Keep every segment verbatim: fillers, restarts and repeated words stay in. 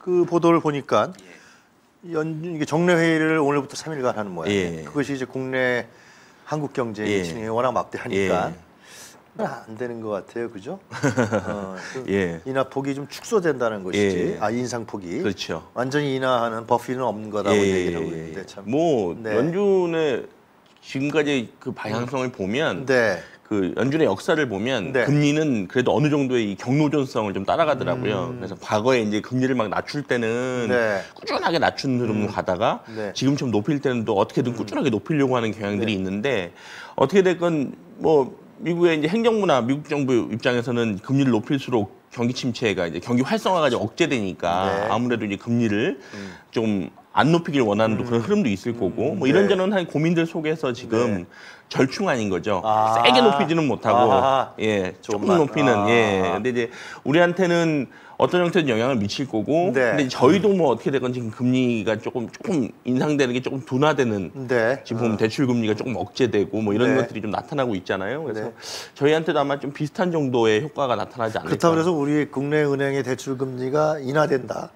그 보도를 보니까 연 이게 정례 회의를 오늘부터 삼 일간 하는 모양이에요. 예. 그것이 이제 국내 한국 경제의 진행이 예. 워낙 막대하니까 예. 안 되는 것 같아요, 그죠? 어, 예. 인하폭이 좀 축소된다는 것이지, 예. 아 인상폭이 그렇죠. 완전히 인하하는 버피는 없는 거라고 예. 얘기하고 있는데 참. 뭐 네. 연준의 지금까지 그 방향성을 음. 보면. 네. 그 연준의 역사를 보면 네. 금리는 그래도 어느 정도의 이 경로전성을 좀 따라가더라고요. 음. 그래서 과거에 이제 금리를 막 낮출 때는 네. 꾸준하게 낮춘 흐름으로 음. 가다가 네. 지금처럼 높일 때는 또 어떻게든 음. 꾸준하게 높이려고 하는 경향들이 네. 있는데 어떻게 됐건 뭐 미국의 이제 행정부나 미국 정부 입장에서는 금리를 높일수록 경기 침체가 이제 경기 활성화가 이제 억제되니까 네. 아무래도 이제 금리를 음. 좀 안 높이길 원하는 음. 그런 흐름도 있을 거고 음, 뭐 네. 이런저런 한 고민들 속에서 지금 네. 절충안인 거죠. 아 세게 높이지는 못하고 아 예 조금 높이는 아 예 근데 이제 우리한테는 어떤 형태든 영향을 미칠 거고 네. 근데 저희도 뭐 어떻게 되건 지금 금리가 조금 조금 인상되는 게 조금 둔화되는 네. 지금 보면 어. 대출 금리가 조금 억제되고 뭐 이런 네. 것들이 좀 나타나고 있잖아요. 그래서 네. 저희한테도 아마 좀 비슷한 정도의 효과가 나타나지 않을까. 그렇다고 해서 우리 국내 은행의 대출 금리가 인하된다.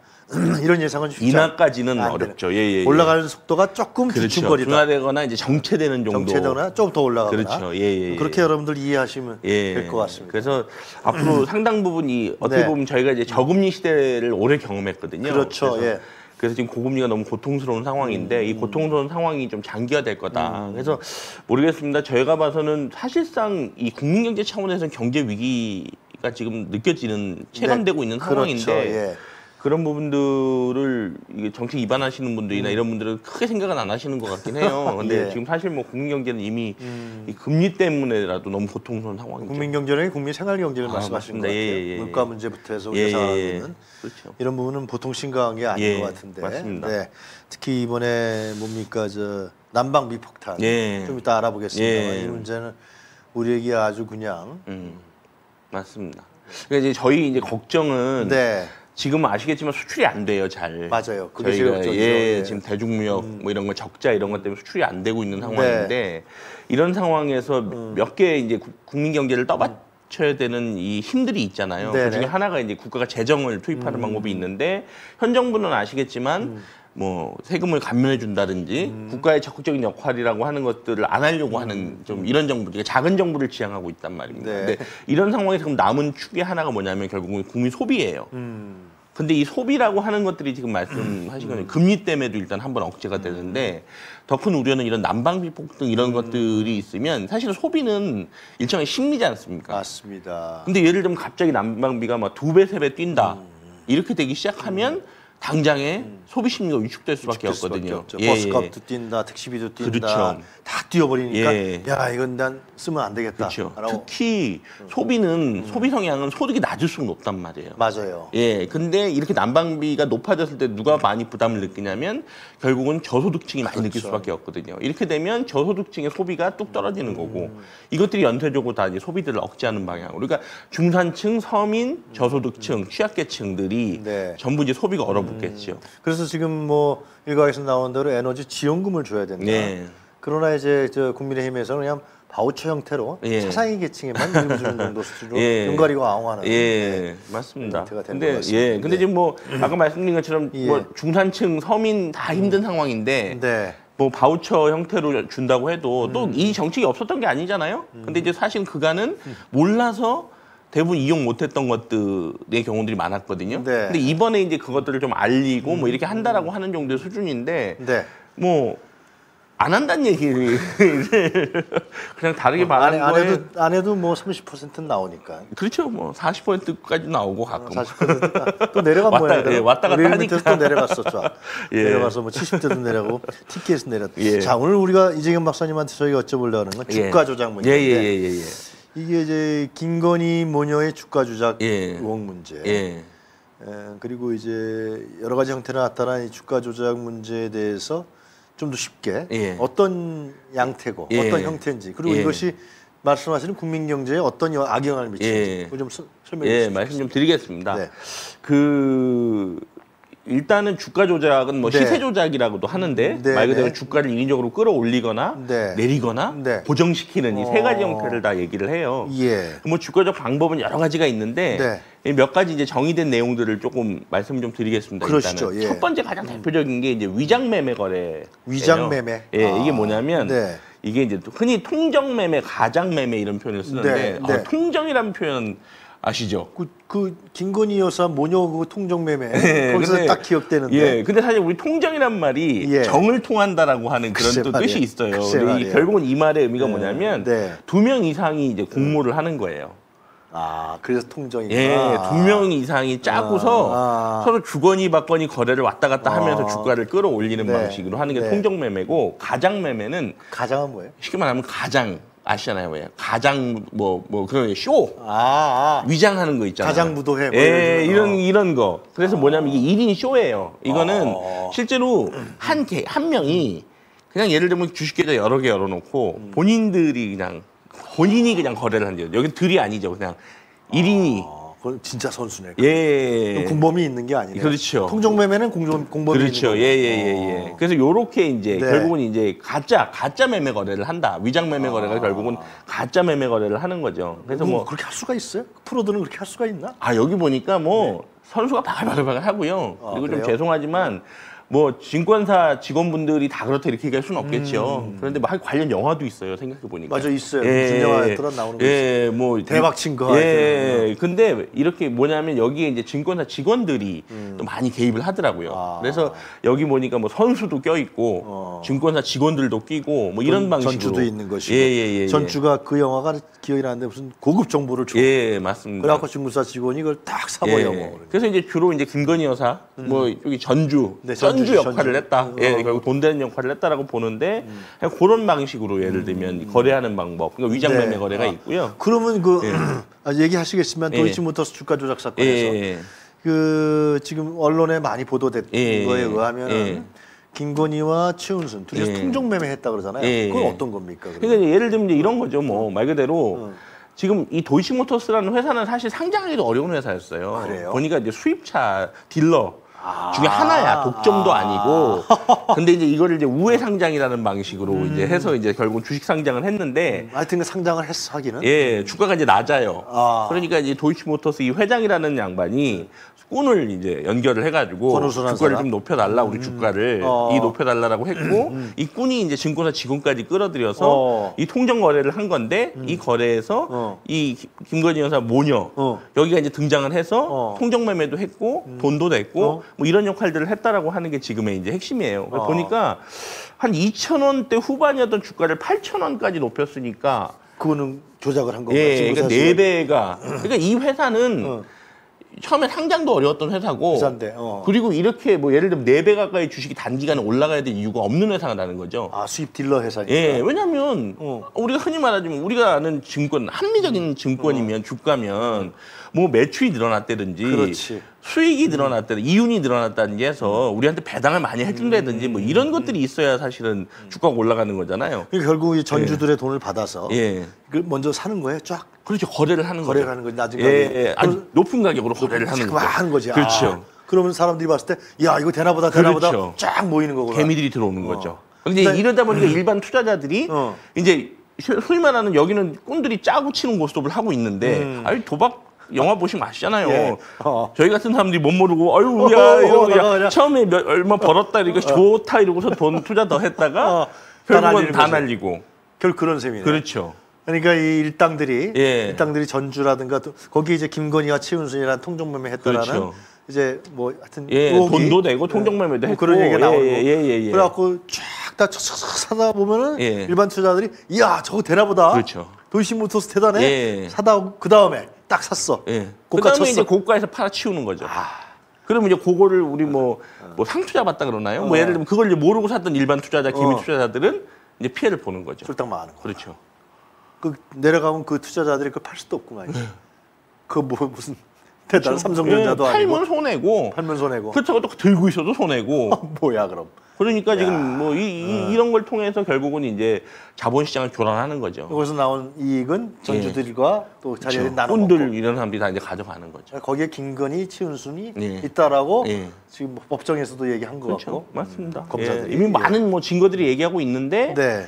이런 예상은 쉽지 인하까지는 않... 어렵죠. 예, 예, 예. 올라가는 속도가 조금 비축거리다. 둔화되거나 이제 정체되는 정도. 정체되거나 조금 더 올라가거나. 그렇죠. 예, 예, 그렇게 여러분들 이해하시면 예, 될 것 같습니다. 그래서 앞으로 상당 부분이 어떻게 네. 보면 저희가 이제 저금리 시대를 오래 경험했거든요. 그렇죠. 그래서, 예. 그래서 지금 고금리가 너무 고통스러운 상황인데 음. 이 고통스러운 상황이 좀 장기화될 거다. 음. 그래서 모르겠습니다. 저희가 봐서는 사실상 이 국민경제 차원에서는 경제 위기가 지금 느껴지는 체감되고 네. 있는 상황인데. 그렇죠. 예. 그런 부분들을 정책 입안하시는 분들이나 음. 이런 분들은 크게 생각은 안 하시는 것 같긴 해요. 근데 예. 지금 사실 뭐 국민경제는 이미 음. 이 금리 때문에라도 너무 고통스러운 상황이죠. 국민경제는 국민 생활경제를 아, 말씀하시는 것 같아요. 예, 예, 예. 물가 문제부터 해서 우리가 상황하는 예, 예. 그렇죠. 이런 부분은 보통 심각한 게 아닌 예, 것 같은데. 맞습니다. 네. 특히 이번에 뭡니까 저 난방 미폭탄 예. 좀 이따 알아보겠습니다만 예. 이 문제는 우리에게 아주 그냥 음. 맞습니다. 그러니까 이제 저희 이제 걱정은. 네. 지금은 아시겠지만 수출이 안 돼요, 잘. 맞아요. 그게 제일 걱정이죠. 예, 예. 지금 대중무역 음. 뭐 이런 거 적자 이런 것 때문에 수출이 안 되고 있는 상황인데 네. 이런 상황에서 음. 몇 개의 이제 국민 경제를 떠받쳐야 되는 이 힘들이 있잖아요. 네네. 그중에 하나가 이제 국가가 재정을 투입하는 음. 방법이 있는데 현 정부는 아시겠지만 음. 뭐 세금을 감면해 준다든지 음. 국가의 적극적인 역할이라고 하는 것들을 안 하려고 하는 좀 이런 정부, 작은 정부를 지향하고 있단 말입니다. 네. 근데 이런 상황에서 그럼 남은 축의 하나가 뭐냐면 결국은 국민 소비예요. 음. 근데 이 소비라고 하는 것들이 지금 말씀하신 거는 음. 금리 때문에도 일단 한번 억제가 되는데 더 큰 우려는 이런 난방비 폭등 이런 음. 것들이 있으면 사실 소비는 일종의 심리지 않습니까? 맞습니다. 근데 예를 들면 갑자기 난방비가 막 두 배, 세 배 뛴다 음. 이렇게 되기 시작하면 음. 당장에 음. 소비 심리가 위축될 수밖에 없거든요. 예, 버스값도 예. 뛴다, 택시비도 뛴다, 그렇죠. 다 뛰어버리니까 예. 야 이건 난 쓰면 안 되겠다. 그렇죠. 특히 음. 소비는 음. 소비 성향은 소득이 낮을수록 높단 말이에요. 맞아요. 예, 근데 이렇게 난방비가 높아졌을 때 누가 많이 부담을 느끼냐면 결국은 저소득층이 많이 그렇죠. 느낄 수밖에 없거든요. 이렇게 되면 저소득층의 소비가 뚝 떨어지는 음. 거고 이것들이 연쇄적으로 다 이제 소비들을 억제하는 방향. 그러니까 중산층, 서민, 저소득층, 음. 취약계층들이 네. 전부 이제 소비가 얼어붙. 음, 그래서 지금 뭐 일각에서 나온 대로 에너지 지원금을 줘야 된다. 네. 그러나 이제 저 국민의힘에서는 그냥 바우처 형태로 예. 차상위 계층에만 밀어주는 정도 수준으로 예. 눈 가리고 아웅하는. 예, 맞습니다. 근데 예, 근데 지금 뭐 음. 아까 말씀드린 것처럼 예. 뭐 중산층, 서민 다 힘든 음. 상황인데. 네. 뭐 바우처 형태로 준다고 해도 음. 또 이 정책이 없었던 게 아니잖아요. 음. 근데 이제 사실 그간은 음. 몰라서. 대부분 이용 못했던 것들의 경우들이 많았거든요. 네. 근데 이번에 이제 그것들을 좀 알리고 음. 뭐 이렇게 한다라고 하는 정도의 수준인데, 네. 뭐 안 한다는 얘기를 그냥 다르게 어, 말하는 거예요. 안, 거에... 안 해도 뭐 삼십 퍼센트는 나오니까. 그렇죠. 뭐 사십 퍼센트까지 나오고 가끔. 사십 퍼센트 또 내려간 거예요. 예, 왔다 갔다 하니까. 또 내려갔었죠. 예. 내려가서 뭐 칠십 대도 내려가고 티켓도 내렸고. 예. 자, 오늘 우리가 이재경 박사님한테 저희가 여쭤보려는 건 주가 조작 문제인데. 예, 예, 예, 예. 예. 이게 이제 김건희 모녀의 주가 조작 예. 의혹 문제, 예. 에, 그리고 이제 여러 가지 형태로 나타난 이 주가 조작 문제에 대해서 좀 더 쉽게 예. 어떤 양태고 예. 어떤 형태인지, 그리고 예. 이것이 말씀하시는 국민 경제에 어떤 악영향을 미치는지 예. 좀 설명해 주시죠. 예, 말씀 좀 드리겠습니다. 네. 그 일단은 주가 조작은 뭐 네. 시세 조작이라고도 하는데 네. 말 그대로 네. 주가를 인위적으로 끌어올리거나 네. 내리거나 네. 고정시키는 이 세 가지 형태를 다 얘기를 해요. 예. 뭐 주가 조작 방법은 여러 가지가 있는데 네. 몇 가지 이제 정의된 내용들을 조금 말씀 좀 드리겠습니다. 그러시죠. 예. 첫 번째 가장 대표적인 게 이제 위장 매매 거래. 위장 매매. 예, 아. 이게 뭐냐면. 네. 이게 이제 흔히 통정 매매, 가장 매매 이런 표현을 쓰는데 네, 네. 아, 통정이라는 표현 아시죠? 그, 그 김건희 여사 모녀 그 통정 매매 네, 거기서 근데, 딱 기억되는데. 예, 근데 사실 우리 통정이란 말이 예. 정을 통한다라고 하는 그런 또 말이에요. 뜻이 있어요. 근데 이, 결국은 이 말의 의미가 네, 뭐냐면 네. 두 명 이상이 이제 공모를 음. 하는 거예요. 아, 그래서 통정이구나. 예, 두 명 이상이 짜고서 아, 아. 서로 주거니 받거니 거래를 왔다 갔다 아. 하면서 주가를 끌어올리는 네. 방식으로 하는 게 네. 통정 매매고, 가장 매매는 가장은 뭐예요? 쉽게 말하면 가장 아시잖아요, 뭐예요? 가장 뭐 뭐 그런 쇼 아, 아. 위장하는 거 있잖아요. 가장 무도회. 뭐 예, 이런 이런 거. 그래서 아. 뭐냐면 이게 일 인 쇼예요. 이거는 아. 실제로 한 개, 한 명이 그냥 예를 들면 주식계좌 여러 개 열어놓고 음. 본인들이 그냥. 본인이 그냥 거래를 한대요. 여기 들이 아니죠. 그냥 일 인이. 아, 그건 진짜 선수네. 예. 공범이 있는 게 아니네. 그렇죠. 통정매매는 공정, 공범이 그렇죠. 있는 거죠. 그렇죠. 예, 예, 예, 예. 그래서 요렇게 이제 네. 결국은 이제 가짜, 가짜 매매 거래를 한다. 위장 매매 거래가 아. 결국은 가짜 매매 거래를 하는 거죠. 그래서 뭐. 그렇게 할 수가 있어요? 프로들은 그렇게 할 수가 있나? 아, 여기 보니까 뭐 네. 선수가 바글바글 하고요. 아, 그리고 그래요? 좀 죄송하지만 뭐 증권사 직원분들이 다 그렇다 이렇게 얘기할 수는 없겠죠. 음. 그런데 뭐 관련 영화도 있어요. 생각해 보니까. 맞아 있어요. 예, 무슨 영화에 들어 나오는 거 있어요. 예, 뭐 대박 친 거. 예. 근데 이렇게 뭐냐면 여기에 이제 증권사 직원들이 음. 또 많이 개입을 하더라고요. 아. 그래서 여기 보니까 뭐 선수도 껴 있고 어. 증권사 직원들도 끼고 뭐 이런 방식으로 전주도 있는 것이고. 예, 예, 예, 전주가 그 영화가 기억이 나는데 무슨 고급 정보를 줘. 예, 맞습니다. 그래갖고 증권사 직원이 그걸 딱 사버려. 예. 그래서 이제 주로 이제 김건희 여사 음. 뭐 여기 전주. 네, 전주. 전주 역할을 전주. 했다. 어. 예, 결국 돈 되는 역할을 했다라고 보는데 음. 그런 방식으로 예를 들면 음. 거래하는 방법, 그러니까 위장 매매 네. 거래가 아. 있고요. 그러면 그 예. 아, 얘기하시겠지만 예. 도이치모터스 주가 조작 사건에서 예. 그 지금 언론에 많이 보도된 예. 거에 의하면 예. 김건희와 최은순 둘이서 예. 통정 매매했다 그러잖아요. 예. 그건 어떤 겁니까? 그러면? 그러니까 예를 들면 이런 거죠. 뭐 말 그대로. 음. 지금 이 도이치모터스라는 회사는 사실 상장하기도 어려운 회사였어요. 그래요? 보니까 이제 수입차 딜러 중에 하나야. 독점도 아니고. 근데 이제 이거를 이제 우회 상장이라는 방식으로 음. 이제 해서 이제 결국 주식 상장을 했는데. 하여튼 상장을 했어, 하기는? 예, 주가가 이제 낮아요. 아. 그러니까 이제 도이치모터스 이 회장이라는 양반이 꾼을 이제 연결을 해가지고 주가를 사람? 좀 높여달라, 우리 음. 주가를. 어. 이 높여달라라고 했고, 음. 이 꾼이 이제 증권사 직원까지 끌어들여서 어. 이 통정 거래를 한 건데, 음. 이 거래에서 어. 이 김건희 여사 모녀, 어. 여기가 이제 등장을 해서 어. 통정 매매도 했고, 음. 돈도 냈고, 어. 뭐 이런 역할들을 했다라고 하는 게 지금의 이제 핵심이에요. 어. 보니까 한 이천 원대 후반이었던 주가를 팔천 원까지 높였으니까. 그거는 조작을 한 거구나. 예, 그러니까 네 배가. 그러니까 이 회사는 어. 처음에 상장도 어려웠던 회사고. 회사인데, 어. 그리고 이렇게 뭐 예를 들면 네 배 가까이 주식이 단기간에 올라가야 될 이유가 없는 회사라는 거죠. 아, 수입 딜러 회사니까. 예, 왜냐면 어. 우리가 흔히 말하지만 우리가 아는 증권, 합리적인 음. 증권이면 어. 주가면 음. 뭐 매출이 늘어났다든지. 그렇지. 수익이 늘어났다, 음. 이윤이 늘어났다는 게 해서 우리한테 배당을 많이 해준다든지 뭐 이런 것들이 있어야 사실은 주가가 올라가는 거잖아요. 결국 이 전주들의 예. 돈을 받아서 예. 먼저 사는 거예요, 쫙. 그렇죠, 거래를 하는 거래를 거죠. 하는 거지, 나중에. 예, 예. 아니, 높은 가격으로 거래를 하는 거죠. 하는 거지. 그렇죠. 아, 그러면 사람들이 봤을 때, 야, 이거 되나보다, 되나보다 그렇죠. 쫙 모이는 거구나. 개미들이 들어오는 어. 거죠. 근데, 근데 이러다 보니까 음. 일반 투자자들이 어. 이제 소위 말하는 여기는 꾼들이 짜고 치는 고스톱을 하고 있는데, 음. 아니, 도박. 영화 보시면 아시잖아요. 예. 어. 저희 같은 사람들이 못 모르고 아유 야, 이러고 야, 처음에 몇, 얼마 벌었다 이러니까 어. 좋다 이러고서 돈 투자 더 했다가 어. 결국은 다 날리고. 결국 그런 셈이네요. 그렇죠. 그러니까 이 일당들이 예. 일당들이 전주라든가 또 거기 이제 김건희와 최은순이라는 통정매매 했다라는 그렇죠. 이제 뭐 하여튼 예. 돈도 내고 통정매매도 예. 했고 그런 얘기가 나오고 예. 예. 예. 예. 그래갖고 쫙 다 사다 보면은 예. 일반 투자들이 이야 저거 되나보다. 그렇죠. 도이치모터스 대단해. 예. 사다 그 다음에. 딱 샀어. 예. 고가 쳤어. 이제 고가에서 팔아치우는 거죠. 아. 그러면 이제 그거를 우리 뭐, 어. 뭐 상투자 받다 그러나요? 어. 뭐 예를 들면 그걸 이제 모르고 샀던 일반 투자자, 개미 어. 투자자들은 이제 피해를 보는 거죠. 쫄딱 망하는 거. 그렇죠. 그 내려가면 그 투자자들이 그걸 팔 수도 없구만. 그 뭐 무슨 대단 삼성전자도 예, 팔면 아니고. 손해고. 팔면 손해고. 그렇다고 또 들고 있어도 손해고. 뭐야 그럼. 그러니까 야. 지금 뭐 이, 이, 음. 이런 걸 통해서 결국은 이제 자본시장을 교란하는 거죠. 여기서 나온 이익은 전주들과 예. 또 자녀들이 그렇죠. 나눠 먹고. 혼들 이런 사람들이 다 이제 가져가는 거죠. 거기에 김건희, 최은순이 예. 있다라고 예. 지금 법정에서도 얘기한 거 그렇죠. 같고. 맞습니다. 음, 검사들이. 예. 이미 예. 많은 뭐 증거들이 얘기하고 있는데 네.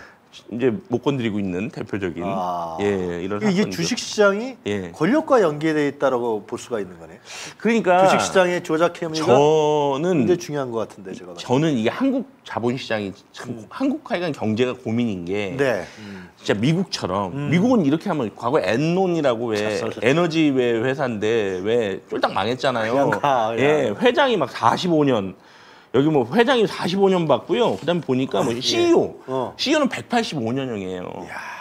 이제 못 건드리고 있는 대표적인 아... 예, 이런 이게 사건이죠. 주식시장이 예. 권력과 연계되어 있다라고 볼 수가 있는 거네요. 그러니까 주식시장의 조작 혐의가 저는 굉장히 중요한 것 같은데 제가 저는 이게 한국 자본시장이 참 음. 한국화에 경제가 고민인 게 네. 음. 진짜 미국처럼 음. 미국은 이렇게 하면 과거 엔론이라고 왜 에너지 왜 회사인데 왜 쫄딱 망했잖아요. 그냥 가, 그냥. 예, 회장이 막 사십오 년. 여기 뭐 회장이 사십오 년 받고요. 그다음에 보니까 뭐 씨이오, 예. 어. 씨이오는 백팔십오 년형이에요.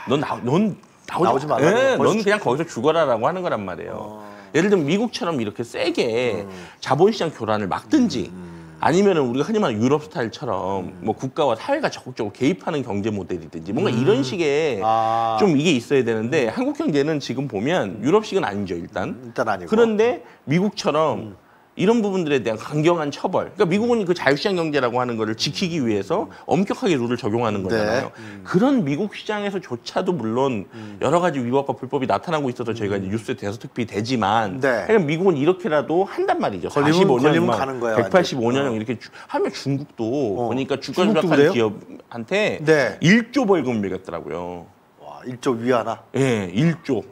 넌 나, 넌 나오지, 나오지 말라. 예, 넌 그냥 거기서 죽어라라고 하는 거란 말이에요. 어. 예를 들면 미국처럼 이렇게 세게 음. 자본시장 교란을 막든지 음. 아니면은 우리가 흔히 말하는 유럽 스타일처럼 음. 뭐 국가와 사회가 적극적으로 개입하는 경제 모델이든지 뭔가 음. 이런 식의 아. 좀 이게 있어야 되는데 음. 한국 경제는 지금 보면 유럽식은 아니죠 일단. 일단 아니고. 그런데 미국처럼. 음. 이런 부분들에 대한 강경한 처벌. 그러니까 미국은 그 자유시장 경제라고 하는 거를 지키기 위해서 엄격하게 룰을 적용하는 거잖아요. 네. 음. 그런 미국 시장에서조차도 물론 음. 여러 가지 위법과 불법이 나타나고 있어서 저희가 음. 이제 뉴스에 대서특필이 되지만 네. 그러니까 미국은 이렇게라도 한단 말이죠. 사십오 년만 백팔십오 년형 이렇게 주, 하면 중국도 어. 보니까 주가 조작하는 기업한테 네. 일조 벌금을 매겼더라고요. 와, 일조 위안화? 예, 일조.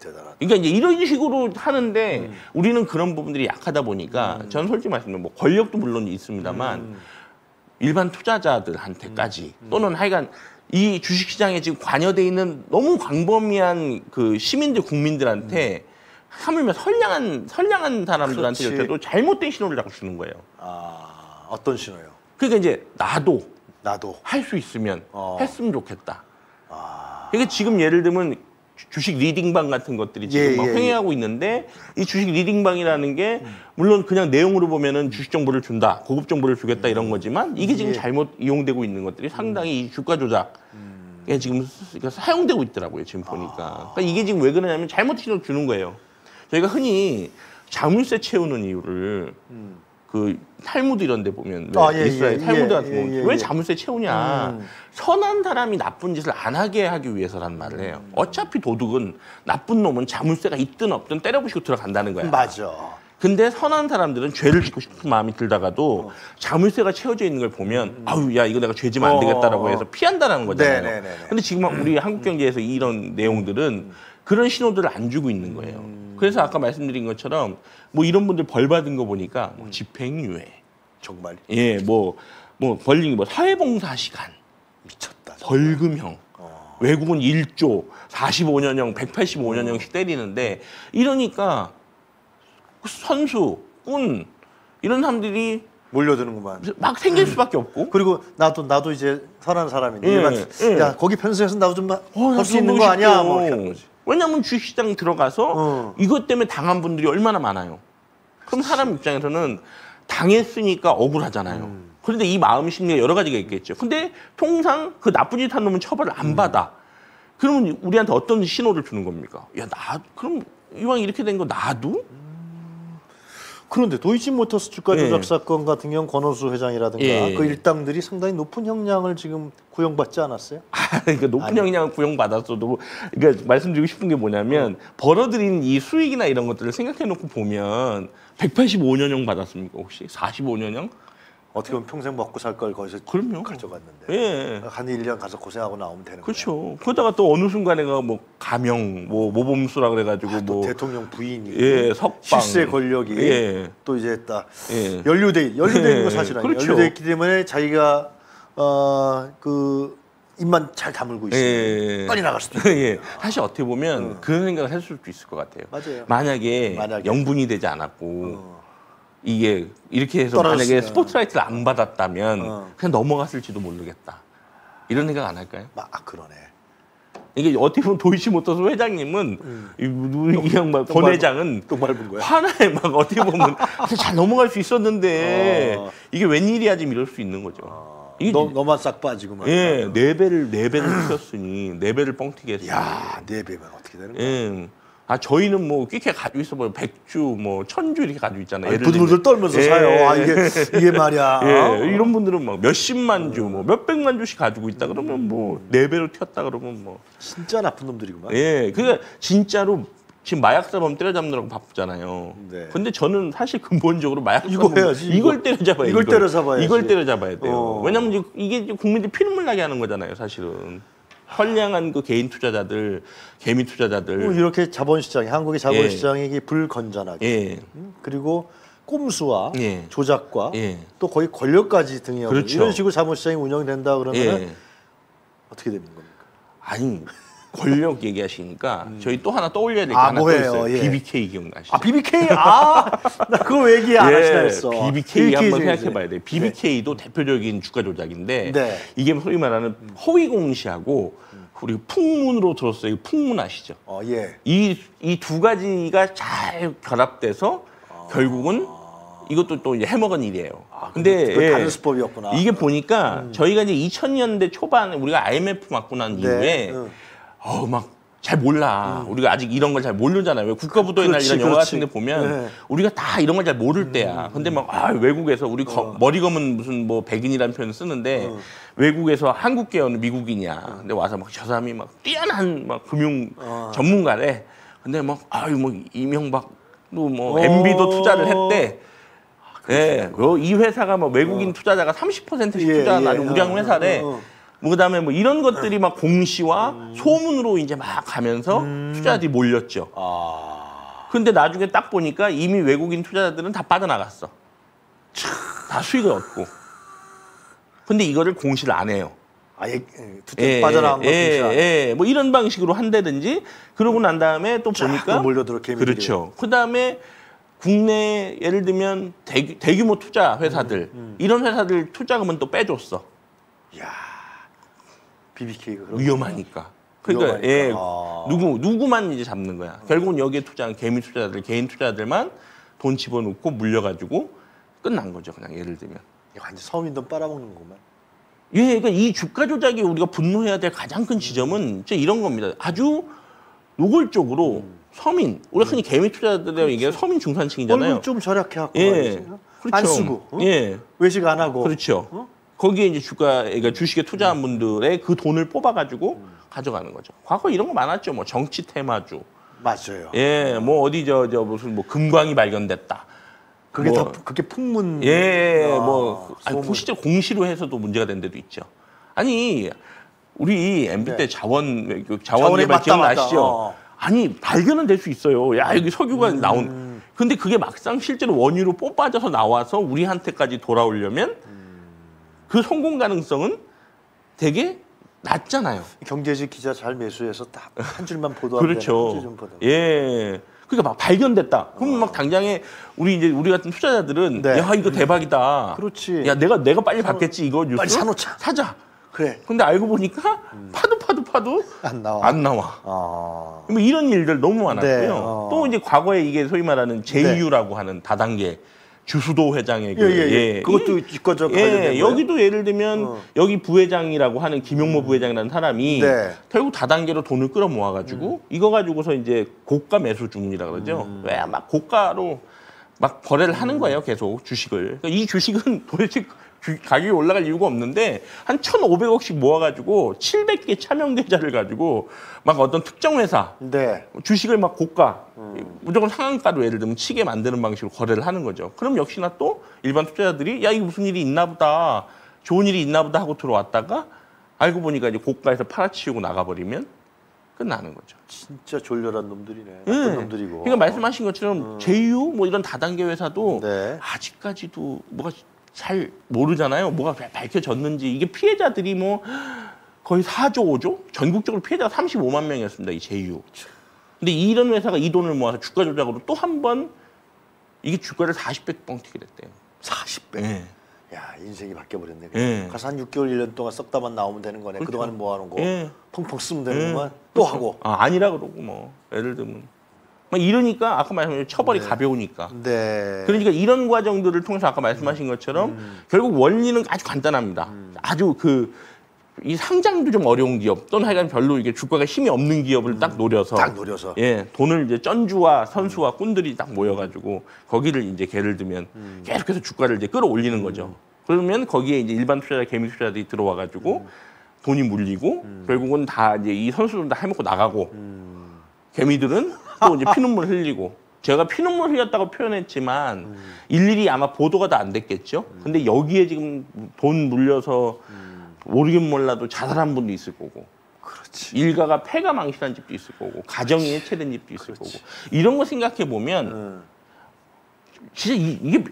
대단하다. 그러니까 이제 이런 식으로 하는데 음. 우리는 그런 부분들이 약하다 보니까 음. 저는 솔직히 말씀드리면 뭐 권력도 물론 있습니다만 음. 일반 투자자들한테까지 음. 또는 하여간 이 주식시장에 지금 관여돼 있는 너무 광범위한 그 시민들 국민들한테 음. 하물며 선량한 선량한 사람들한테도 잘못된 신호를 자꾸 주는 거예요. 아 어떤 신호요? 그러니까 이제 나도 나도 할 수 있으면 어. 했으면 좋겠다. 아. 그러니까 지금 예를 들면. 주식 리딩방 같은 것들이 지금 예, 막 횡행하고 예, 예. 있는데 이 주식 리딩방이라는 게 음. 물론 그냥 내용으로 보면은 주식 정보를 준다, 고급 정보를 주겠다 음. 이런 거지만 이게 지금 예. 잘못 이용되고 있는 것들이 상당히 이 주가 조작에 음. 지금 사용되고 있더라고요. 지금 보니까. 아. 그러니까 이게 지금 왜 그러냐면 잘못 신호를 주는 거예요. 저희가 흔히 자물쇠 채우는 이유를 음. 그 탈무드 이런 데 보면 아, 예, 이스라엘 예, 탈무드 예, 같은 거 보면 예, 예, 왜 자물쇠 채우냐. 음. 선한 사람이 나쁜 짓을 안 하게 하기 위해서란 말을 해요. 어차피 도둑은 나쁜 놈은 자물쇠가 있든 없든 때려부시고 들어간다는 거야. 맞아. 근데 선한 사람들은 죄를 짓고 싶은 마음이 들다가도 어. 자물쇠가 채워져 있는 걸 보면 음. 아우 야 이거 내가 죄 지면 안 되겠다라고 해서 피한다는 거잖아요. 네네네. 근데 지금 음. 우리 한국 경제에서 이런 내용들은 음. 그런 신호들을 안 주고 있는 거예요. 음. 그래서 아까 말씀드린 것처럼 뭐 이런 분들 벌 받은 거 보니까 뭐 집행유예. 정말? 예, 뭐, 뭐 벌린 뭐 사회봉사 시간. 미쳤다. 정말. 벌금형. 어. 외국은 일조, 사십오 년형, 백팔십오 년형씩 때리는데 이러니까 선수, 꾼 이런 사람들이 몰려드는구만. 막 생길 수밖에 음. 없고. 그리고 나도 나도 이제 선한 사람인데 예, 예. 야 거기 편수해서 나도 좀 할 수 있는 거 싶고. 아니야? 뭐 이렇게 하는 거지. 왜냐하면 주식시장 들어가서 어. 이것 때문에 당한 분들이 얼마나 많아요. 그럼 사람 입장에서는 당했으니까 억울하잖아요. 음. 그런데 이 마음 심리가 여러 가지가 있겠죠. 근데 통상 그 나쁜 짓 한 놈은 처벌을 안 음. 받아. 그러면 우리한테 어떤 신호를 주는 겁니까? 야, 나 그럼 이왕 이렇게 된 거 나도? 음. 그런데 도이치모터스 주가 조작 예. 사건 같은 경우 권오수 회장이라든가 예. 그 일당들이 상당히 높은 형량을 지금 구형받지 않았어요? 그러니까 높은 형량을 구형받았어도 그러니까 말씀드리고 싶은 게 뭐냐면 어. 벌어들인 이 수익이나 이런 것들을 생각해놓고 보면 백팔십오 년형 받았습니까 혹시? 사십오 년형? 어떻게 보면 평생 먹고 살 걸 거기서 그럼요. 가져갔는데 예. 한 일 년 가서 고생하고 나오면 되는 거예요. 그렇죠. 그러다가 또 어느 순간에가 뭐 가명, 뭐 모범수라 그래가지고 아, 뭐 대통령 부인이 예, 석방 실세 권력이 예. 또 이제 딱 예. 연루돼 연루돼 있는 거 사실 아니에요. 그렇죠. 연루돼 있기 때문에 자기가 어, 그 입만 잘 다물고 있어요. 빨리 나갈 수도 있어요. 예. 사실 어떻게 보면 음. 그런 생각을 할 수도 있을 것 같아요. 맞아요. 만약에, 만약에. 영분이 되지 않았고. 음. 이게 이렇게 해서 떨어졌어요. 만약에 스포트라이트를 안 받았다면 어. 그냥 넘어갔을지도 모르겠다. 이런 생각 안 할까요? 아 그러네. 이게 어떻게 보면 도이치모터스 회장님은 음. 이, 이 형 막 권 회장은 화나에 막 어떻게 보면 잘 넘어갈 수 있었는데 어. 이게 웬일이야 지금 이럴 수 있는 거죠. 어. 이게 너, 너만 싹 빠지고 말이야. 예, 네 배를 네 배를 튀었으니 네 배를 뻥튀기 했으니. 야, 네 배면 어떻게 되는 거야? 예. 아, 저희는 뭐, 끼케 가지고 있어봐요. 백주, 뭐, 천주 이렇게 가지고 있잖아요. 아니, 부들부들 떨면서 예. 사요. 아, 이게, 이게 말이야. 예. 이런 분들은 막 몇십만 주, 뭐, 몇백만 주씩 가지고 있다 그러면 뭐, 네 배로 튀었다 그러면 뭐. 진짜 나쁜 놈들이구만. 예. 그러니까 진짜로 지금 마약사범 때려잡느라고 바쁘잖아요. 네. 근데 저는 사실 근본적으로 마약사범 이거 해야지, 이걸 이거. 때려잡아야 이걸, 이걸 때려잡아야 이걸 때려잡아야 돼요. 어. 왜냐면 이게 국민들이 피눈물 나게 하는 거잖아요, 사실은. 선량한 그 개인 투자자들, 개미 투자자들. 이렇게 자본시장이, 한국의 자본시장이 예. 불건전하게. 예. 그리고 꼼수와 예. 조작과 예. 또 거의 권력까지 등이어서 그렇죠. 이런 식으로 자본시장이 운영된다 그러면 예. 어떻게 되는 겁니까? 아니, 권력 얘기하시니까 음. 저희 또 하나 떠올려야 될 게 아, 하나 또 있어요. 예. 비비케이 기억나시죠? 아, 비비케이? 아, 나 그거 얘기 안 하시나 했어. 예. 비비케이 한번 생각해 봐야 돼요. 비비케이도 네. 대표적인 주가 조작인데 네. 이게 소위 말하는 허위 공시하고 음. 우리 풍문으로 들었어요. 풍문 아시죠? 어, 예. 이, 이 두 가지가 잘 결합돼서 어. 결국은 이것도 또 해먹은 일이에요. 아, 근데 예, 다른 수법이었구나. 이게 보니까 음. 저희가 이제 이천 년대 초반에 우리가 아이엠에프 맞고 난 네. 이후에 음. 어, 막 잘 몰라. 음. 우리가 아직 이런 걸 잘 모르잖아요. 왜 국가부도의 날 이런 영화 같은 데 보면 네. 우리가 다 이런 걸 잘 모를 때야. 음. 근데 막 아, 외국에서 우리 거, 어. 머리 검은 무슨 뭐 백인이라는 표현을 쓰는데 어. 외국에서 한국계는 미국인이야. 어. 근데 와서 막 저 사람이 막 뛰어난 막 금융 어. 전문가래. 근데 막 아유 뭐 이명박도 뭐 엠비도 투자를 했대. 아, 예. 이 회사가 막 외국인 어. 투자자가 삼십 퍼센트씩 예, 투자한 예. 아주 우량 회사래. 어, 어, 어. 뭐 그다음에 뭐 이런 것들이 막 공시와 음. 소문으로 이제 막 가면서 음. 투자자들이 몰렸죠. 아. 근데 나중에 딱 보니까 이미 외국인 투자자들은 다 빠져나갔어. 차. 다 수익을 얻고. 근데 이거를 공시를 안 해요. 아예 예, 빠져나간 거 공시 안 해요. 예, 예. 뭐 이런 방식으로 한다든지 그러고 난 다음에 또 보니까 몰려들어 개미들이. 그렇죠. 그다음에 국내 예를 들면 대규, 대규모 투자 회사들 음, 음. 이런 회사들 투자금은 또 빼줬어. 야. 비비케이가 위험하니까. 그러니까 위험하니까. 예, 아... 누구 누구만 이제 잡는 거야. 결국은 여기에 투자한 개미 투자자들, 개인 투자들만 돈 집어넣고 물려가지고 끝난 거죠. 그냥 예를 들면. 완전 서민 돈 빨아먹는 거구만. 예, 그러니까 이 주가 조작이 우리가 분노해야 될 가장 큰 지점은 진짜 이런 겁니다. 아주 노골적으로 음. 서민, 우리가 흔히 개미 투자자들이라고 얘기해요. 서민 중산층이잖아요. 얼굴 좀 절약해갖고 예, 그렇죠. 안 쓰고, 어? 예, 외식 안 하고, 그렇죠. 어? 거기에 이제 주가, 그러니까 주식에 투자한 분들의 그 돈을 뽑아가지고 음. 가져가는 거죠. 과거 이런 거 많았죠. 뭐 정치 테마주. 맞아요. 예, 뭐 어디 저, 저 무슨 뭐 금광이 발견됐다. 그게 뭐, 다, 그게 풍문. 예, 아, 뭐. 아니, 공시적 공시로 해서도 문제가 된 데도 있죠. 아니, 우리 엠비 네. 때 자원, 자원 개발 기억나시죠? 어. 아니, 발견은 될 수 있어요. 야, 여기 석유가 음. 나온. 근데 그게 막상 실제로 원유로 뽑아져서 나와서 우리한테까지 돌아오려면 음. 그 성공 가능성은 되게 낮잖아요. 경제지 기자 잘 매수해서 딱 한 줄만 보도하면 그렇죠. 한 줄 보도. 예. 그러니까 막 발견됐다. 그럼 어. 막 당장에 우리 이제 우리 같은 투자자들은 네. 야 이거 대박이다. 그렇지. 야 내가 내가 빨리 사놓, 받겠지 이거 뉴스. 빨리 사놓자. 사자. 그래. 근데 알고 보니까 음. 파도 파도 파도 안 나와. 안 나와. 어. 뭐 이런 일들 너무 많았고요. 네. 어. 또 이제 과거에 이게 소위 말하는 제휴라고 네. 하는 다단계. 주수도 회장의 그, 예, 예, 예. 그것도 이과적 예, 여기도 예를 들면 어. 여기 부회장이라고 하는 김용모 음. 부회장이라는 사람이 네. 결국 다단계로 돈을 끌어 모아가지고 음. 이거 가지고서 이제 고가 매수 주문이라 그러죠. 음. 왜 막 고가로 막 거래를 하는 음. 거예요, 계속 주식을. 그러니까 이 주식은 도대체 주, 가격이 올라갈 이유가 없는데 한 천오백억씩 모아가지고 칠백 개 차명 계좌를 가지고 막 어떤 특정 회사 네. 주식을 막 고가 음. 무조건 상한가로 예를 들면 치게 만드는 방식으로 거래를 하는 거죠. 그럼 역시나 또 일반 투자자들이 야 이게 무슨 일이 있나 보다 좋은 일이 있나 보다 하고 들어왔다가 알고 보니까 이제 고가에서 팔아치우고 나가버리면 끝나는 거죠. 진짜 졸렬한 놈들이네. 네. 나쁜 놈들이고. 그러니까 말씀하신 것처럼 음. 제휴 뭐 이런 다단계 회사도 네. 아직까지도 뭐가 잘 모르잖아요. 뭐가 밝혀졌는지. 이게 피해자들이 뭐 거의 사조 오조? 전국적으로 피해자가 삼십오만 명이었습니다. 이 제휴. 근데 이런 회사가 이 돈을 모아서 주가 조작으로 또 한 번 이게 주가를 사십 배 뻥튀기 됐대요. 사십 배? 네. 야, 인생이 바뀌어버렸네. 네. 가서 한 육 개월, 일 년 동안 썩다만 나오면 되는 거네. 그렇죠. 그동안은 모아놓은 거 네. 펑펑 쓰면 되는 것만 네. 또 그렇죠. 하고. 아, 아니라 그러고 뭐 예를 들면. 막 이러니까 아까 말씀하신 처벌이 네. 가벼우니까. 네. 그러니까 이런 과정들을 통해서 아까 말씀하신 것처럼 음. 결국 원리는 아주 간단합니다. 음. 아주 그 이 상장도 좀 어려운 기업 또는 하여간 별로 이게 주가가 힘이 없는 기업을 음, 딱 노려서 딱 노려서 예 돈을 이제 쩐주와 선수와 꾼들이 딱 모여가지고 거기를 이제 개를 들면 음. 계속해서 주가를 이제 끌어올리는 거죠. 음. 그러면 거기에 이제 일반 투자자, 개미 투자들이 들어와가지고 음. 돈이 물리고 음. 결국은 다 이제 이 선수들은 다 해먹고 나가고 음. 개미들은 또 이제 피눈물 흘리고. 제가 피눈물 흘렸다고 표현했지만 음. 일일이 아마 보도가 다 안 됐겠죠. 음. 근데 여기에 지금 돈 물려서 음. 모르긴 몰라도 자살한 분도 있을 거고, 그렇지. 일가가 폐가 망신한 집도 있을 거고, 가정이 그렇지. 해체된 집도 있을 그렇지. 거고. 이런 거 생각해 보면 음. 진짜 이, 이게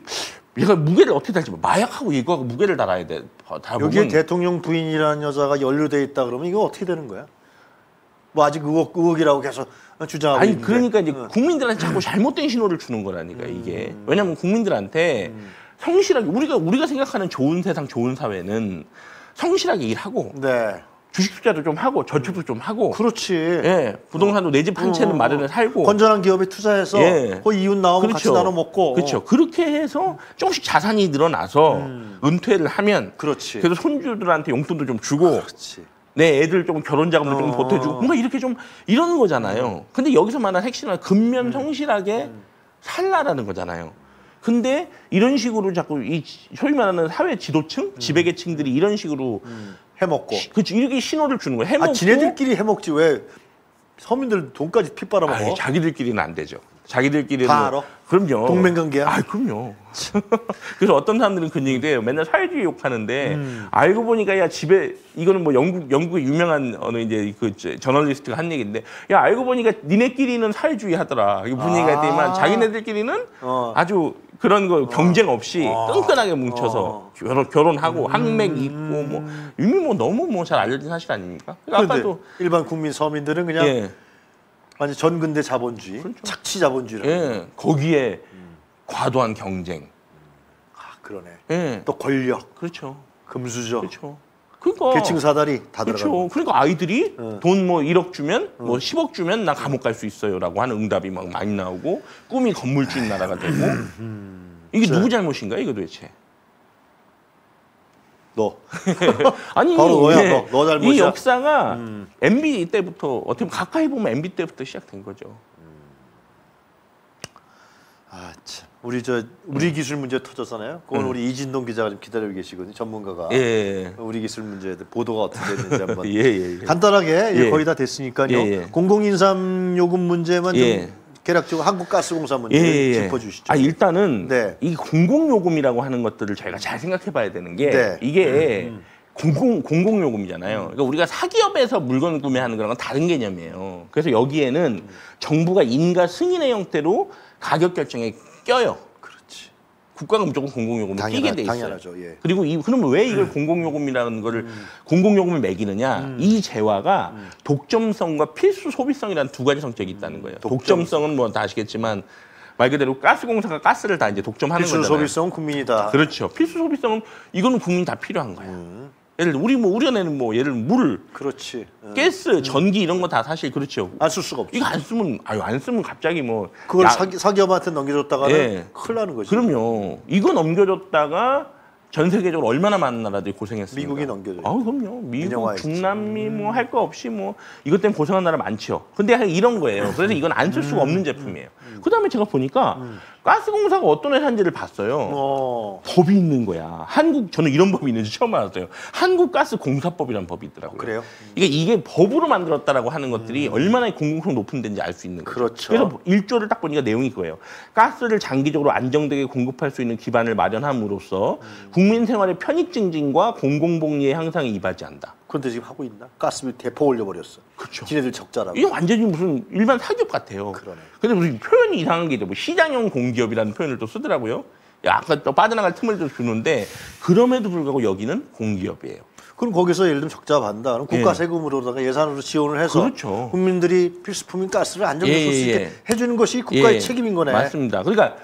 얘가 무게를 어떻게 달지 마약하고 이거하고 무게를 달아야 돼. 여기에 대통령 부인이라는 여자가 연루돼 있다 그러면 이거 어떻게 되는 거야? 뭐 아직 의혹, 의혹이라고 계속 주장하고 아니 있는데. 그러니까 이제 국민들한테 자꾸 잘못된 신호를 주는 거라니까 음. 이게 왜냐하면 국민들한테 음. 성실하게 우리가 우리가 생각하는 좋은 세상, 좋은 사회는 성실하게 일하고 네. 주식 투자도 좀 하고 저축도 좀 하고 그렇지 예 부동산도 내 집 한 채는 어. 마련을 살고 건전한 기업에 투자해서 예. 그 이웃 나오면 그렇죠. 같이 나눠 먹고 그렇죠 어. 그렇게 해서 조금씩 자산이 늘어나서 음. 은퇴를 하면 그렇지 그래서 손주들한테 용돈도 좀 주고 그렇지. 내 애들 좀 결혼 자금을 어... 좀 보태주고 뭔가 이렇게 좀 이러는 거잖아요. 근데 여기서 말하는 핵심은 근면 성실하게 음. 살라라는 거잖아요. 근데 이런 식으로 자꾸 이 소위 말하는 사회 지도층, 음. 지배계층들이 이런 식으로 음. 해먹고 그렇죠. 이렇게 신호를 주는 거예요. 해먹고. 아, 지네들끼리 해먹지 왜 서민들 돈까지 피 빨아먹어? 아니, 자기들끼리는 안 되죠. 자기들끼리는 다 알아? 그럼요. 동맹관계야? 아, 그럼요. 그래서 어떤 사람들은 그런 얘기도 해요. 맨날 사회주의 욕하는데 음. 알고 보니까 야 집에 이거는 뭐 영국 영국의 유명한 어느 이제 그 저널리스트가 한 얘기인데 야 알고 보니까 니네끼리는 사회주의 하더라. 이게 무슨 얘기가 있지만 자기네들끼리는 어. 아주 그런 거 경쟁 없이 어. 끈끈하게 뭉쳐서 어. 결혼, 결혼하고 음. 학맥 있고 뭐 이미 뭐 너무 뭐 잘 알려진 사실 아닙니까? 그러니까 아까도 일반 국민 서민들은 그냥. 예. 완전 전근대 자본주의, 그렇죠. 착취 자본주의라고. 예, 거기에 음. 과도한 경쟁. 아, 그러네. 예. 또 권력. 그렇죠. 금수저. 그렇죠. 그러니까 계층 사다리 다 그렇죠. 들어가고. 그러니까 아이들이 응. 돈 뭐 일억 주면 응. 뭐 십억 주면 나 감옥 갈 수 있어요라고 하는 응답이 막 많이 나오고 꿈이 건물주인 나라가 되고. 음. 이게 진짜. 누구 잘못인가 이거 도대체? 너. 아니, 바로 너야, 네. 너. 너 잘못이야. 이 역사가 음. 엠비 때부터, 어떻게 보면 가까이 보면 엠비 때부터 시작된 거죠. 음. 아, 참. 우리 저, 우리 음. 기술 문제 터졌잖아요. 그건 음. 우리 이진동 기자가 좀 기다리고 계시거든요. 전문가가. 예, 예. 우리 기술 문제에 대해 보도가 어떻게 됐는지 한번. 예, 예, 예. 간단하게 예. 거의 다 됐으니까요. 예, 예. 공공인삼 요금 문제만 예. 좀. 개략적으로 한국가스공사 문제 예, 예. 짚어주시죠. 아, 일단은 네. 이 공공요금이라고 하는 것들을 저희가 잘 생각해봐야 되는 게 네. 이게 음. 공공, 공공요금이잖아요. 그러니까 우리가 사기업에서 물건 구매하는 거랑은 다른 개념이에요. 그래서 여기에는 음. 정부가 인가 승인의 형태로 가격 결정에 껴요. 그렇지. 국가가 무조건 공공요금을 당연하, 끼게 돼 있어요. 당연하죠. 예. 그리고 이, 그러면 왜 이걸 음. 공공요금이라는 거를 음. 공공요금을 매기느냐. 음. 이 재화가 음. 독점성과 필수 소비성이라는 두 가지 성격이 있다는 거예요. 독점성. 독점성은 뭐 다 아시겠지만 말 그대로 가스공사가 가스를 다 이제 독점하는 거잖아요. 필수 소비성은 국민이다. 그렇죠. 필수 소비성은 이거는 국민이 다 필요한 거예요. 음. 예를 들어 우리 뭐 우려내는 뭐 예를 들어 물, 그렇지, 음. 가스, 전기 이런 거 다 사실 그렇죠. 안 쓸 수가 없죠. 이거 안 쓰면 아유 안 쓰면 갑자기 뭐 그걸 야, 사기, 사기업한테 넘겨줬다가는 예. 큰일 나는 거죠. 그럼요. 이거 넘겨줬다가 전 세계적으로 얼마나 많은 나라들이 고생했습니까? 미국이 넘겨줘요. 아 그럼요. 미국, 중남미 뭐 할 거 없이 뭐 이것 때문에 고생한 나라 많지요. 근데 이런 거예요. 그래서 이건 안 쓸 수가 없는 제품이에요. 그다음에 제가 보니까 음. 가스공사가 어떤 회사인지를 봤어요. 어. 법이 있는 거야. 한국 저는 이런 법이 있는지 처음 알았어요. 한국가스공사법이라는 법이 있더라고요. 그래요? 이게 이게 법으로 만들었다라고 하는 것들이 음. 얼마나 공공성 높은 데인지 알 수 있는 거죠. 그렇죠. 그래서 일조를 딱 보니까 내용이 그거예요. 가스를 장기적으로 안정되게 공급할 수 있는 기반을 마련함으로써 음. 국민 생활의 편익 증진과 공공복리의 향상에 이바지한다. 그런데 지금 하고 있나? 가스비 대폭 올려버렸어. 그렇죠. 지네들 적자라고. 이게 완전히 무슨 일반 사기업 같아요. 그러네. 근데 무슨 표현이 이상한 게 있죠. 뭐 시장형 공기업이라는 표현을 또 쓰더라고요. 약간 또 빠져나갈 틈을 또 주는데 그럼에도 불구하고 여기는 공기업이에요. 그럼 거기서 예를 들면 적자 반다. 그럼 국가 세금으로다가 예산으로 지원을 해서 그렇죠. 국민들이 필수품인 가스를 안정적으로 쓸 수 있게 해주는 것이 국가의 예. 책임인 거네. 맞습니다. 그러니까.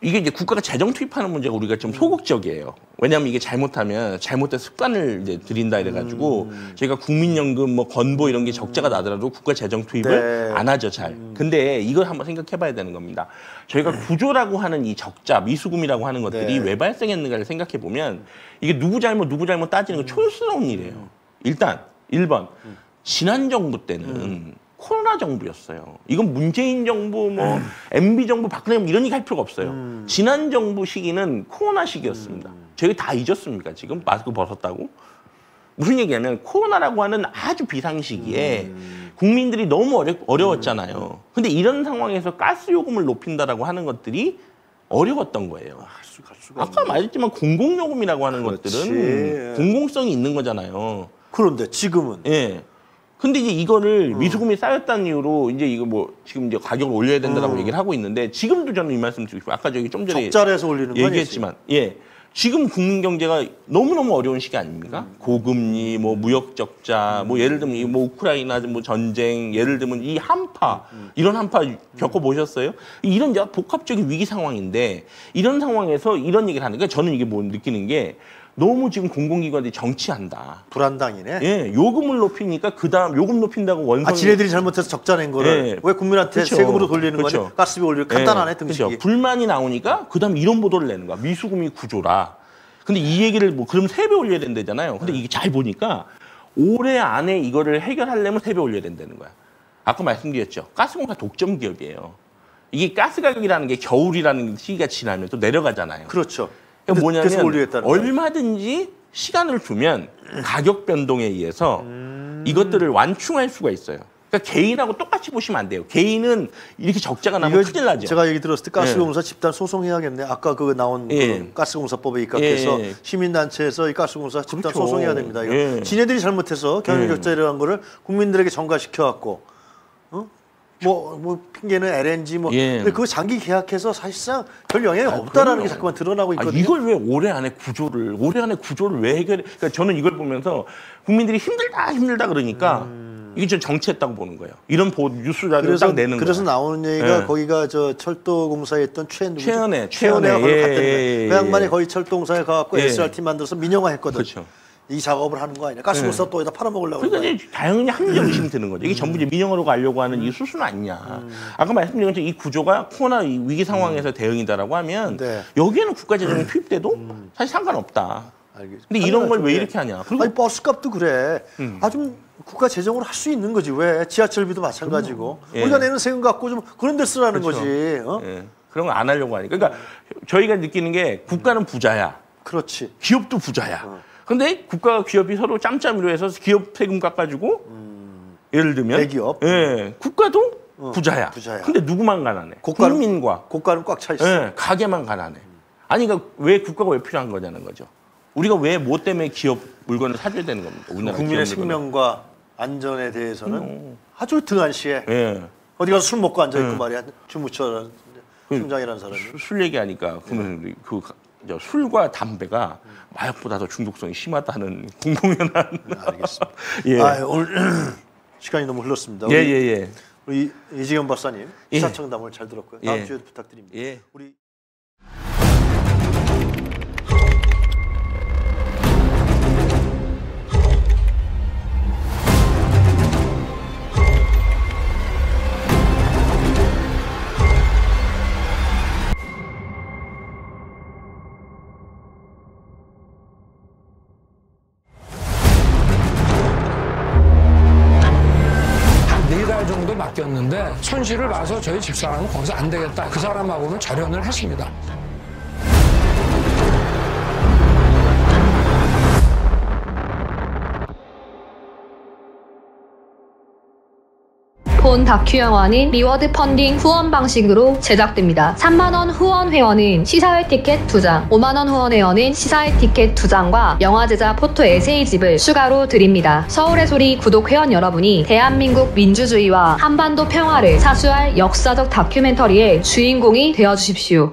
이게 이제 국가가 재정 투입하는 문제가 우리가 좀 소극적이에요. 왜냐하면 이게 잘못하면 잘못된 습관을 이제 들인다 이래가지고 저희가 음. 국민연금 뭐 건보 이런 게 적자가 나더라도 국가 재정 투입을 네. 안 하죠 잘. 음. 근데 이걸 한번 생각해봐야 되는 겁니다. 저희가 구조라고 하는 이 적자, 미수금이라고 하는 것들이 네. 왜 발생했는가를 생각해보면 이게 누구 잘못 누구 잘못 따지는 건 촌스러운 일이에요. 일단 일 번 음. 지난 정부 때는 음. 코로나 정부였어요. 이건 문재인 정부, 뭐 음. 엠비 정부, 박근혜 정부 이런 얘기 할 필요가 없어요. 음. 지난 정부 시기는 코로나 시기였습니다. 음. 저희 다 잊었습니까? 지금 마스크 벗었다고? 무슨 얘기냐면 코로나라고 하는 아주 비상시기에 음. 국민들이 너무 어려, 어려웠잖아요. 음. 근데 이런 상황에서 가스 요금을 높인다라고 하는 것들이 어려웠던 거예요. 아, 수가, 수가 아까 말했지만 공공요금이라고 하는 그렇지. 것들은 공공성이 있는 거잖아요. 그런데 지금은? 예. 근데 이제 이거를 음. 미수금이 쌓였다는 이유로 이제 이거 뭐 지금 이제 가격을 올려야 된다라고 음. 얘기를 하고 있는데 지금도 저는 이 말씀 드리고 싶어요. 아까 저기 좀 전에 적자에서 올리는 거 얘기했지만 예. 지금 국민 경제가 너무너무 어려운 시기 아닙니까? 음. 고금리, 뭐 무역 적자, 음. 뭐 예를 들면 이 뭐 우크라이나 뭐 전쟁, 예를 들면 이 한파, 음. 이런 한파 겪어 보셨어요? 이런 복합적인 위기 상황인데 이런 상황에서 이런 얘기를 하는 게 저는 이게 뭐 느끼는 게 너무 지금 공공기관들이 정치한다. 불안당이네. 예, 요금을 높이니까 그다음 요금 높인다고 원성. 아, 지네들이 잘못해서 적자 낸 거를 예, 왜 국민한테 그쵸, 세금으로 돌리는 거지? 가스비 올리고 간단하네. 등식이. 예, 불만이 나오니까 그다음 이런 보도를 내는 거야. 미수금이 구조라. 근데 이 얘기를 뭐 그럼 세 배 올려야 된대잖아요. 근데 이게 잘 보니까 올해 안에 이거를 해결하려면 세 배 올려야 된다는 거야. 아까 말씀드렸죠. 가스공사 독점 기업이에요. 이게 가스 가격이라는 게 겨울이라는 시기가 지나면 또 내려가잖아요. 그렇죠. 뭐냐면 얼마든지 시간을 주면 가격 변동에 의해서 음... 이것들을 완충할 수가 있어요. 그러니까 개인하고 똑같이 보시면 안 돼요. 개인은 이렇게 적자가 나면 큰일 나죠. 제가 얘기 들었을 때 가스공사 예. 집단 소송해야겠네. 아까 그 나온 예. 그 가스공사법에 입각해서 예. 시민단체에서 이 가스공사 집단 그렇죠. 소송해야 됩니다. 이거 예. 지네들이 잘못해서 경영적자 이라는 거를 국민들에게 전가시켜갖고 어? 뭐, 뭐, 핑계는 엘엔지 뭐. 예. 근데 그거 장기 계약해서 사실상 별 영향이 아, 없다라는 그럼요. 게 자꾸만 드러나고 있거든요. 아, 이걸 왜 올해 안에 구조를, 올해 안에 구조를 왜 해결해. 그러니까 저는 이걸 보면서 국민들이 힘들다, 힘들다 그러니까 음... 이게 좀 정치했다고 보는 거예요. 이런 보, 뉴스 자료를 딱 내는 거예요. 그래서 거야. 나오는 얘기가 예. 거기가 저 철도공사에 있던 최, 최은혜. 최은혜가 거기 갔다는 거예요. 그 양반이 거의 철도공사에 가갖고 예. 에스알티 만들어서 민영화 했거든. 그렇죠. 이 작업을 하는 거 아니냐. 가스공사 네. 또 여기다 팔아먹으려고. 그러니까 이제 당연히 합리적 의심이 드는 거죠. 이게 음. 전부 이제 민영화로 가려고 하는 이 수순 아니냐. 음. 아까 말씀드린 것처럼 이 구조가 코로나 위기 상황에서 음. 대응이다라고 하면 네. 여기에는 국가재정이 음. 투입돼도 음. 사실 상관없다. 알겠습니다. 근데 이런 걸 왜 이렇게 하냐. 그리고 아니, 버스값도 그래. 음. 아, 좀 국가재정으로 할 수 있는 거지. 왜? 지하철비도 마찬가지고. 예. 우리가 내는 세금 갖고 좀 그런 데 쓰라는 그렇죠. 거지. 어? 예. 그런 거 안 하려고 하니까. 그러니까 저희가 느끼는 게 국가는 부자야. 그렇지. 기업도 부자야. 어. 근데 국가와 기업이 서로 짬짬이로 해서 기업 세금 깎아주고 음, 예를 들면 대기업 예, 국가도 어, 부자야. 부자야. 근데 누구만 가난해? 고가는, 국민과 고가는 꽉 차 있어. 예, 가게만 가난해. 아니 그러니까 왜 국가가 왜 필요한 거냐는 거죠. 우리가 왜 뭐 때문에 기업 물건을 사줘야 되는 겁니까? 우리나라 국민의 생명과 안전에 대해서는 음. 아주 등한 시에 예. 어디 가서 술 먹고 앉아 있고 예. 말이야. 주무처라는 총장이라는 사람이 술 얘기하니까 그러면 예. 그. 술과 담배가 마약보다 더 중독성이 심하다는 공공연한. 알겠습니다. 예. 아, 오늘 시간이 너무 흘렀습니다. 우리, 예, 예, 예. 우리 이재경 박사님 시사청담을 예. 잘 들었고요. 다음 예. 주에도 부탁드립니다. 예. 우리 였는데 손실을 봐서 저희 집사람은 거기서 안 되겠다. 그 사람하고는 절연을 했습니다. 본 다큐영화는 리워드 펀딩 후원 방식으로 제작됩니다. 삼만 원 후원 회원은 시사회 티켓 두 장, 오만 원 후원 회원은 시사회 티켓 두 장과 영화 제작 포토 에세이집을 추가로 드립니다. 서울의 소리 구독 회원 여러분이 대한민국 민주주의와 한반도 평화를 사수할 역사적 다큐멘터리의 주인공이 되어주십시오.